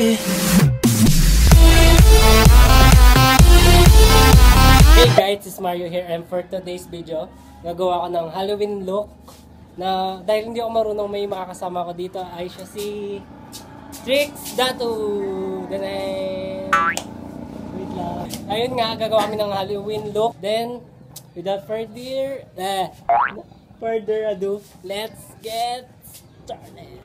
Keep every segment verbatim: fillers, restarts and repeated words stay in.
eh. Hey guys, it's Mario here, and for today's video, nagawa ko ng Halloween look na dahil hindi ako marunong, may makakasama ko dito ay siya si Trix Datu. Then wait lang. Ayun nga, gagawa kami ng Halloween look. Then without further eh, further ado, let's get started.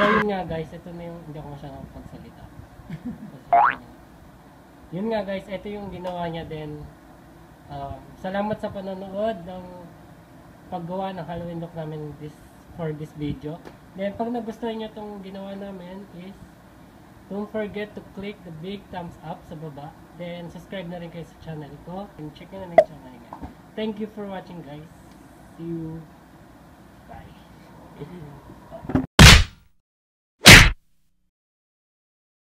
So yun nga guys, ito na yung, hindi ako masyadong pagsalita. Yun nga guys, ito yung ginawa niya din. Uh, salamat sa panonood ng paggawa ng Halloween look namin this, for this video. Then pag nagustuhan nyo itong ginawa namin is, don't forget to click the big thumbs up sa baba. Then subscribe na rin kayo sa channel ko. And check na rin yung channel nga. Thank you for watching guys. See you. Bye.